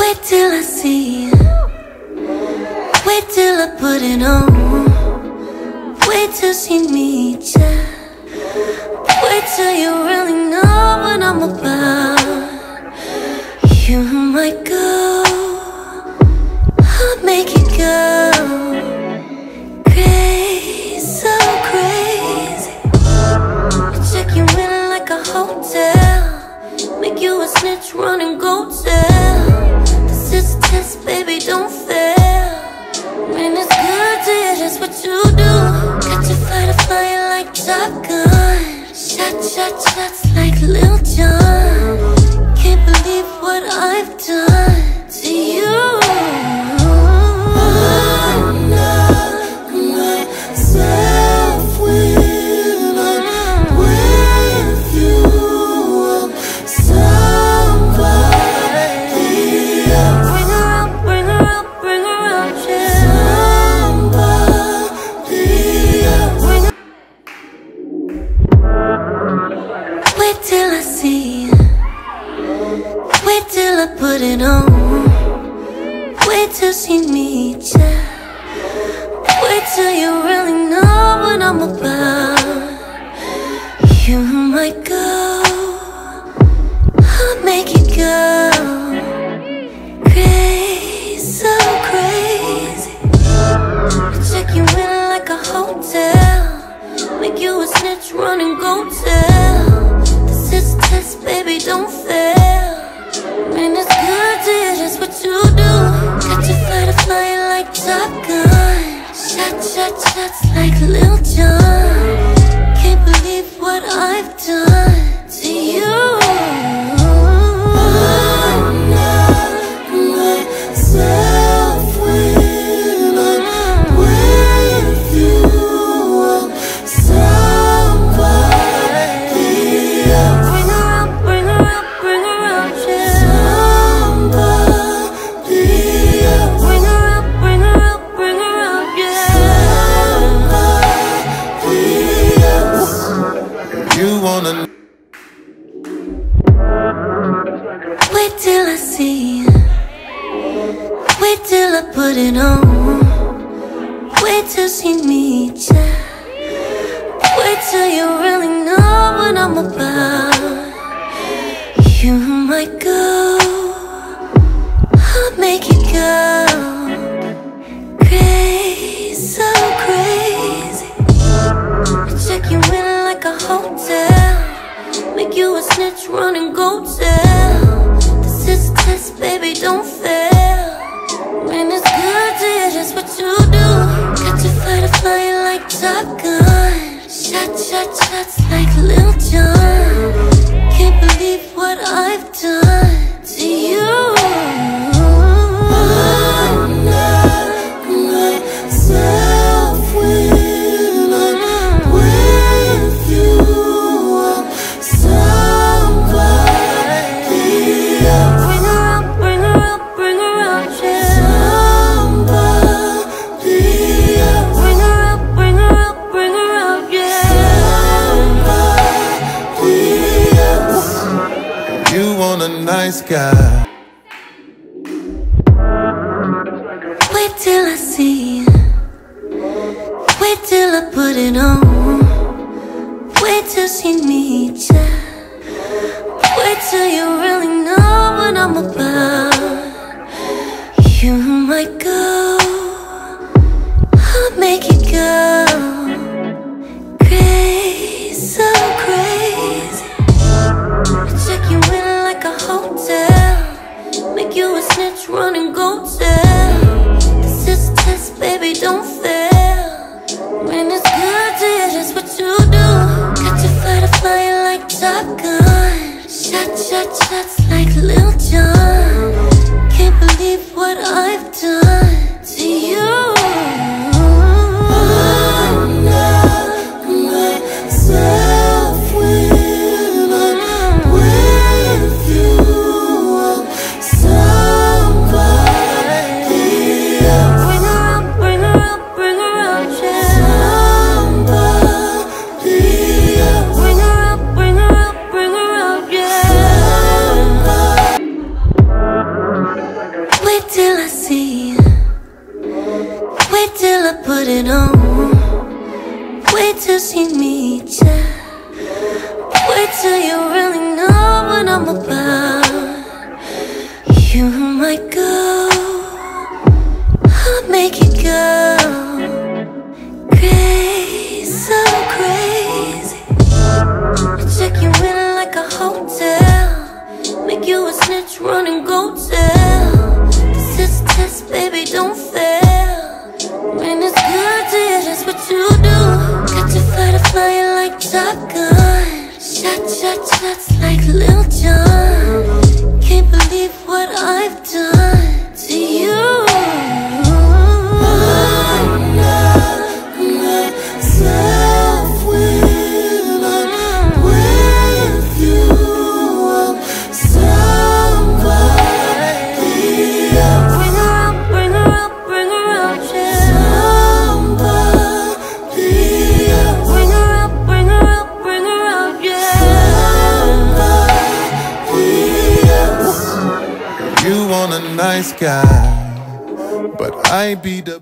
Wait till I see you. Wait till I put it on. Wait till she meets ya. Wait till you really know what I'm about. You might go, I'll make it go. Make you a snitch, run and go tell. This is a test, baby, don't fail. When it's good to you, that's what you do. Got your fighter flying like Top Gun. Shots like Lil Jon. Can't believe what I've done to you. I love myself when I'm with you. Wait till I see you. Wait till I put it on. Wait till she meets ya. Wait till you really know what I'm about. You might go, I'll make it go. Crazy, so crazy. I check you in like a hotel. Make you a snitch, run and go tell. Baby, don't fail. When it's good to you, that's what you do. Got your fighter flying like Top Gun. Shots like Lil Jon. Can't believe what I've done to you. Wait till I see you. Wait till I put it on. Wait till she meets ya. Wait till you really know what I'm about. You might go, I'll make it go. Crazy, so crazy. I check you in like a hotel. Make you a snitch, run and go tell. This test, baby, don't fail. When it's good to you, that's what you do. Got your fighter flying like Top Gun. Shots like Lil Jon. Can't believe what I've done to you. Nice guy. Wait till I see you. Wait till I put it on. Wait till she meets ya. Wait till you really know what I'm about. You might go, I'll make it go. Crazy, so crazy. Check you in like a hotel. Make you a snitch, run and go tell. This is a test, baby, don't fail. When it's good to you, that's what you do. Got your fighter flying like Top Gun. Shots like Lil Jon. Can't believe what I've done to you. Bring her up, to see me too. Wait till you really know what I'm about. You might go, I'll make it go crazy, so crazy. Check you in like a hotel, make you a snitch, run and go tell. This is a test, baby, don't fail. When it's good to you, that's what you do. Got your fighter flying like Top Gun. Shots like Lil Jon. Can't believe what I've done to you. I love myself when I'm with you. I'm somebody else. Nice guy, but I be the